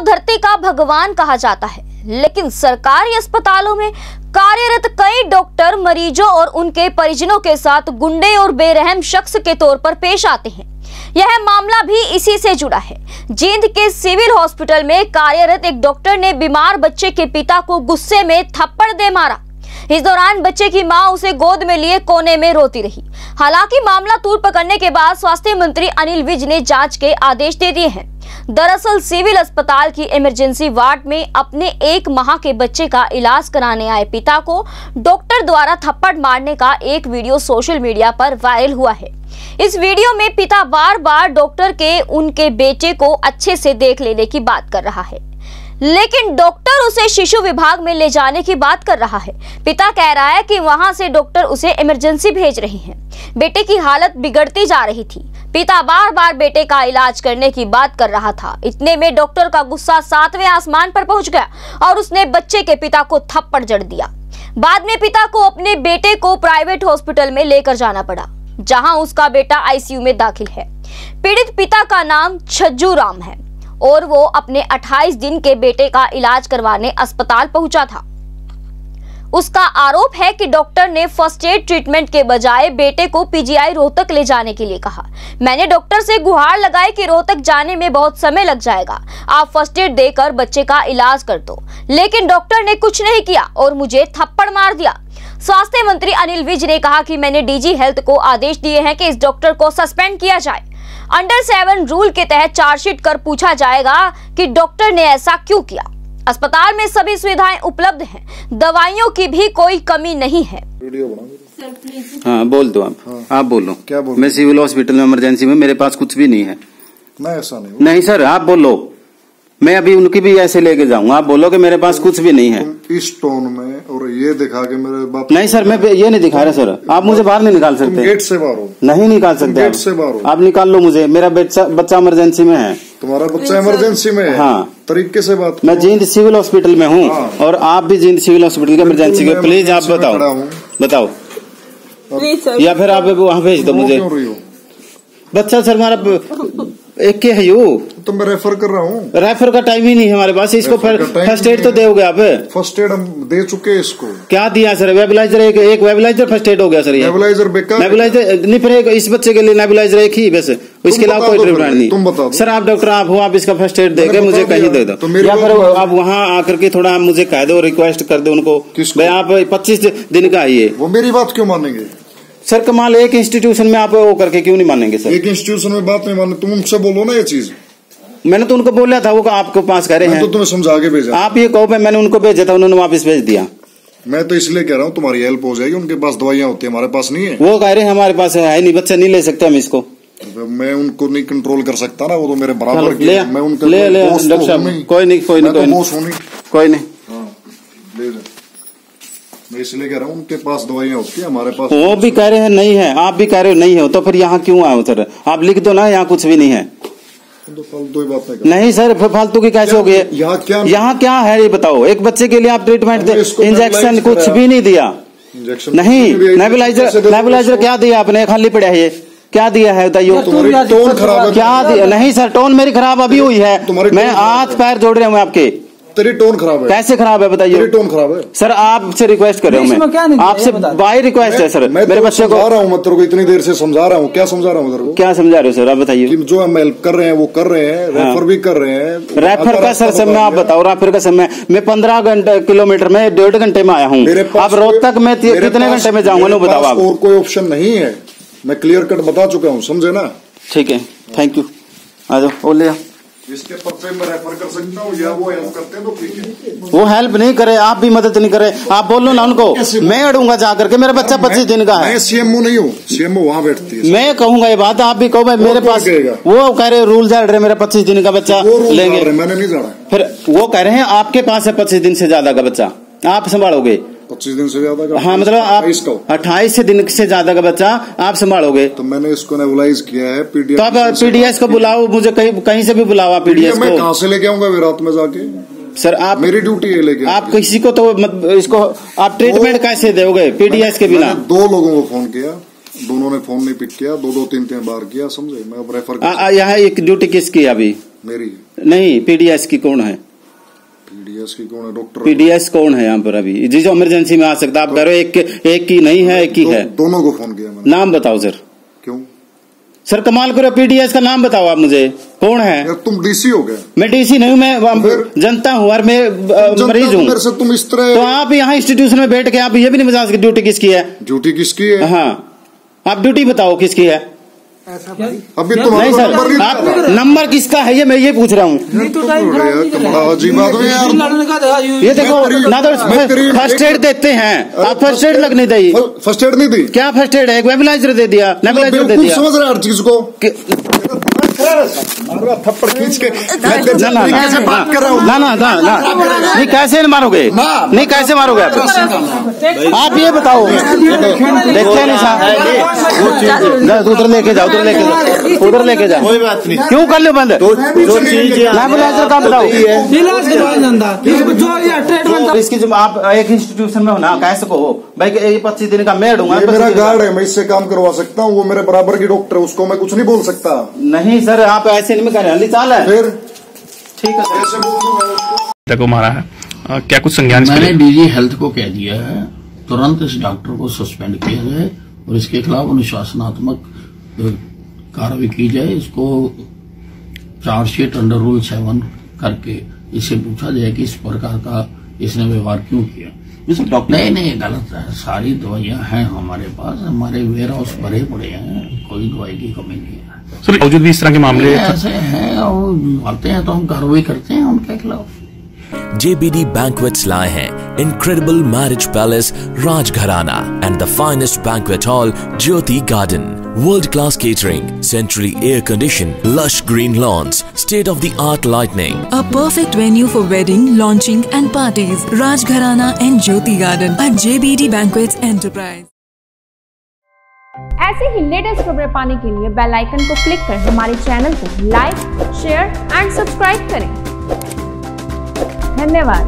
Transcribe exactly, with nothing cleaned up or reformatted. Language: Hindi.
को धरती का भगवान कहा जाता है, लेकिन सरकारी अस्पतालों में कार्यरत कई डॉक्टर मरीजों और उनके परिजनों के साथ गुंडे और बेरहम शख्स के तौर पर पेश आते हैं। यह मामला भी इसी से जुड़ा है। जींद के सिविल हॉस्पिटल में कार्यरत एक डॉक्टर ने बीमार बच्चे के पिता को गुस्से में थप्पड़ दे मारा। इस दौरान बच्चे की मां उसे गोद में लिए कोने में रोती रही। हालांकि मामला तूल पकड़ने के बाद स्वास्थ्य मंत्री अनिल विज ने जांच के आदेश दे दिए हैं। दरअसल सिविल अस्पताल की इमरजेंसी वार्ड में अपने एक माह के बच्चे का इलाज कराने आए पिता को डॉक्टर द्वारा थप्पड़ मारने का एक वीडियो सोशल मीडिया पर वायरल हुआ है। इस वीडियो में पिता बार बार डॉक्टर के उनके बेटे को अच्छे से देख लेने की बात कर रहा है, लेकिन डॉक्टर उसे शिशु विभाग में ले जाने की बात कर रहा है। पिता कह रहा है कि वहां से डॉक्टर उसे इमरजेंसी भेज रहे हैं। बेटे की हालत बिगड़ती जा रही थी। पिता बार बार बेटे का इलाज करने की बात कर रहा था। इतने में डॉक्टर का गुस्सा सातवें आसमान पर पहुंच गया और उसने बच्चे के पिता को थप्पड़ जड़ दिया। बाद में पिता को अपने बेटे को प्राइवेट हॉस्पिटल में लेकर जाना पड़ा, जहाँ उसका बेटा आईसीयू में दाखिल है। पीड़ित पिता का नाम छज्जू राम है और वो अपने अट्ठाईस दिन के बेटे का इलाज करवाने अस्पताल पहुंचा था। उसका आरोप है कि डॉक्टर ने फर्स्ट एड ट्रीटमेंट के बजाय बेटे को पीजीआई रोहतक ले जाने के लिए कहा। मैंने डॉक्टर से गुहार लगाई कि रोहतक जाने में बहुत समय लग जाएगा, आप फर्स्ट एड देकर बच्चे का इलाज कर दो, लेकिन डॉक्टर ने कुछ नहीं किया और मुझे थप्पड़ मार दिया। स्वास्थ्य मंत्री अनिल विज ने कहा कि मैंने डीजी हेल्थ को आदेश दिए हैं कि इस डॉक्टर को सस्पेंड किया जाए। अंडर सेवन रूल के तहत चार्जशीट कर पूछा जाएगा कि डॉक्टर ने ऐसा क्यों किया। अस्पताल में सभी सुविधाएं उपलब्ध हैं, दवाइयों की भी कोई कमी नहीं है। हाँ, बोल दो आप। हाँ, आप बोलो क्या बोलो? मैं सिविल हॉस्पिटल में इमरजेंसी में, मेरे पास कुछ भी नहीं है। नहीं, ऐसा नहीं, नहीं सर, आप बोलो। मैं अभी उनकी भी ऐसे लेके जाऊंगा। आप बोलो कि मेरे पास कुछ भी नहीं है। इस टोन में और ये दिखा के मेरे बाप। नहीं सर, मैं ये नहीं दिखा रहा सर। आप मुझे बाहर नहीं निकाल सकते, गेट से बाहर हो। नहीं निकाल सकते, गेट से बाहर हो। आप निकाल लो मुझे, मेरा बच्चा बच्चा इमरजेंसी में है। तुम्हारा बच्चा इमरजेंसी में है? हाँ। तरीके से बात। मैं जींद सिविल हॉस्पिटल में हूँ और आप भी जींद सिविल हॉस्पिटल के इमरजेंसी के। प्लीज आप बताओ बताओ या फिर आप वहाँ भेज दो मुझे। बच्चा सर हमारा एक के है यू, तो मैं रेफर कर रहा हूँ। रेफर का टाइम ही नहीं है हमारे पास। इसको फर्स्ट एड तो दोगे आप? फर्स्ट एड हम दे चुके हैं इसको। क्या दिया सर? नेबुलाइजर, एक एक नेबुलाइजर फर्स्ट एड हो गया सर। नेबुलाइजर बेकार, नेबुलाइजर नहीं, फिर इस बच्चे के लिए नेबुलाइजर एक ही वैसे, इसके अलावा कोई ट्रीटमेंट नहीं। तुम बताओ सर, आप डॉक्टर आप हो, आप इसका फर्स्ट एड देके मुझे कहीं दे दो, या फिर आप वहाँ आकर के थोड़ा मुझे कह दो, रिक्वेस्ट कर दो उनको। भाई आप पच्चीस दिन का आइए। वो मेरी बात क्यों मानेंगे सर? कमाल, एक इंस्टीट्यूशन में आप वो करके क्यों नहीं मानेंगे सर? एक इंस्टीट्यूशन में बात नहीं माने। तुम उनसे बोलो ना ये चीज। मैंने तो उनको बोला था, वो आपके पास कह रहे हैं तो तुम्हें समझा के भेजा। आप ये कहो, मैंने उनको भेजा था, उन्होंने वापस भेज दिया। मैं तो इसलिए कह रहा हूँ तुम्हारी हेल्प हो जाएगी। उनके पास दवाइयाँ होती है, हमारे पास नहीं है। वो कह रहे हैं हमारे पास है नहीं, बच्चा नहीं ले सकते हम इसको। मैं उनको नहीं कंट्रोल कर सकता ना, वो तो मेरे बराबर के। मैं उनका ले ले कोई नहीं कोई नहीं कोई नहीं मैं इसलिए कह रहा हूँ उनके पास दवाइयाँ होती है, हमारे पास। वो भी कह रहे हैं नहीं है, आप भी कह रहे हो नहीं है, तो फिर यहाँ क्यों आए हो सर? आप लिख दो ना, यहाँ कुछ भी नहीं है। तो फालतू ही बात है। नहीं सर, फालतू की कैसे हो गई? यहाँ क्या यहाँ क्या है ये बताओ। एक बच्चे के लिए आप ट्रीटमेंट दे, इंजेक्शन कुछ भी नहीं दिया। नहीं, नेबुलाइजर नेबुलाइजर क्या दिया आपने? खाली पड़ा है, क्या दिया है बताइए। टोन खराब क्या दिया? नहीं सर, टोन मेरी खराब अभी हुई है। मैं हाथ पैर जोड़ रहा हूँ आपके। तेरी टोन खराब है। कैसे खराब है बताइए? तेरी टोन खराब है सर। आपसे रिक्वेस्ट कर रहा हूँ मैं, आपसे बाय रिक्वेस्ट है सर। मैं मेरे बच्चे को समझा रहा हूँ, मतलब इतनी देर से समझा रहा हूँ। क्या समझा रहा हूँ तेरे को? क्या समझा रहे हो सर आप बताइए? जो हम हेल्प कर रहे हैं वो कर रहे हैं, रेफर भी कर रहे हैं। रेफर का सर समय आप बताओ, रेफर का समय। मैं पंद्रह घंटे किलोमीटर में डेढ़ घंटे में आया हूँ। आप रोहतक में कितने घंटे में जाऊँगा बताओ आप? और कोई ऑप्शन नहीं है, मैं क्लियर कट बता चुका हूँ, समझे ना? ठीक है, थैंक यू। आ जाओ, बोले इसके पत्ते में रेफर कर सकता हूँ, या वो हेल्प करते हैं तो ठीक है। वो हेल्प नहीं करे, आप भी मदद नहीं करे। आप बोलो ना उनको, मैं अड़ूंगा जाकर के, मेरा बच्चा पच्चीस दिन का है। मैं सीएमओ नहीं हूँ, सीएमओ वहाँ बैठती है। मैं कहूंगा ये बात, आप भी कहो। भाई मेरे पास वो कह रहे रूल जा रहे, मेरा पच्चीस दिन का बच्चा लेंगे। मैंने नहीं जाना। फिर वो कह रहे हैं आपके पास है पच्चीस दिन से ज्यादा का बच्चा, आप संभालोगे। पच्चीस दिन से ज्यादा का? हाँ, मतलब आप इसको अट्ठाईस दिन से ज्यादा का बच्चा आप संभालोगे? तो मैंने इसको नेबुलाइज किया है। पीडीएस तो आप पीडीएस को बुलाओ, मुझे कहीं कहीं से भी बुलाओ आप पीडीएस को। मैं कहाँ से लेके आऊंगा रात में जाके सर? आप मेरी ड्यूटी है लेके। आप किसी को तो मत, इसको आप ट्रीटमेंट कैसे दोगे पीडीएस के बिना? दो लोगों को फोन किया, दोनों ने फोन नहीं पिक किया, दो दो तीन तीन बार किया, समझे? मैं रेफर यहाँ एक ड्यूटी किसकी अभी मेरी नहीं, पीडीएस की कौन है? पीडीएस की कौन है? डॉक्टर। पीडीएस कौन है यहाँ पर अभी जी जो इमरजेंसी में आ सकता है? आप कह रहे हो एक एक की नहीं है, एक की है। दोनों को फोन किया मैंने। नाम बताओ सर। क्यों सर कमाल करो, पीडीएस का नाम बताओ आप मुझे, कौन है? तुम डीसी हो गए। मैं डीसी नहीं हूँ, मैं जनता हूँ और मैं मरीज हूँ। तुम इस तरह तो आप यहाँ इंस्टीट्यूशन में बैठ के आप ये भी नहीं बता सकते ड्यूटी किसकी है। ड्यूटी किसकी है? हाँ आप ड्यूटी बताओ किसकी है। अभी तो नहीं सर, आप नंबर किसका है ये मैं ये पूछ रहा हूँ। ये देखो ना तो फर्स्ट एड देते हैं आप, फर्स्ट एड लग नहीं दी। फर्स्ट एड नहीं दी? क्या फर्स्ट एड है? एक नेबुलाइजर दे दिया, नेबुलाइजर दे दिया। समझ रहे हर चीज को। थप्पड़ खींच के ना ना ना ना ना नहीं, कैसे मारोगे? नहीं कैसे मारोगे आप? आप ये बताओ, देखते नहीं साहब। उधर लेके जाओ, उधर लेके जाओ, उधर लेके जाओ। कोई बात नहीं, क्यों कर लो बंद? नेबुलाइजर का बताओ इसकी। जब आप एक इंस्टीट्यूशन में हो ना, कैसे को हो भाई? पच्चीस दिन का मैं दूंगा, मेरा गार्ड है, मैं इससे काम करवा सकता हूँ। वो मेरे बराबर की डॉक्टर है, उसको मैं कुछ नहीं बोल सकता। नहीं सर आप ऐसे नहीं कर रहे चाल है फिर ठीक है। देखो मारा है आ, क्या कुछ संज्ञान मैंने डीजी हेल्थ को कह दिया है, तुरंत इस डॉक्टर को सस्पेंड किया जाए और इसके खिलाफ अनुशासनात्मक कार्रवाई की जाए। इसको चार्जशीट अंडर रूल सेवन करके इससे पूछा जाए कि इस प्रकार का इसने व्यवहार क्यों किया। डॉक्टर नहीं नहीं गलत है, सारी दवाइयाँ हैं हमारे पास, हमारे वेयर हाउस भरे पड़े हैं, कोई दवाई की कमी नहीं है। सर बावजूद भी इस तरह के मामले ऐसे हैं और आते हैं तो हम कार्रवाई करते हैं उनके खिलाफ। जेबीडी बैंकवेट्स लाए हैं incredible marriage palace Rajgharana and the finest banquet hall Jyoti garden. World class catering, centrally air conditioned, lush green lawns, state of the art lighting. A perfect venue for wedding, launching and parties. Rajgharana and Jyoti Garden at J B D Banquets Enterprise. ऐसे ही लेटेस्ट खबरें पाने के लिए बेल आइकन को क्लिक कर हमारे चैनल को लाइक, शेयर एंड सब्सक्राइब करें। धन्यवाद।